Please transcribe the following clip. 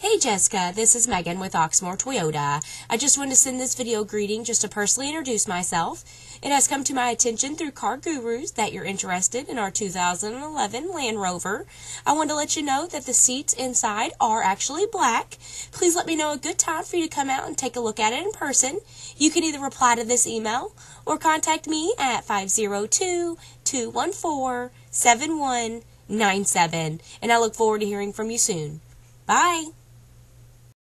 Hey Jessica, this is Megan with Oxmoor Toyota. I just wanted to send this video greeting just to personally introduce myself. It has come to my attention through CarGurus that you're interested in our 2011 Land Rover. I wanted to let you know that the seats inside are actually black. Please let me know a good time for you to come out and take a look at it in person. You can either reply to this email or contact me at 502-214-7197. And I look forward to hearing from you soon. Bye.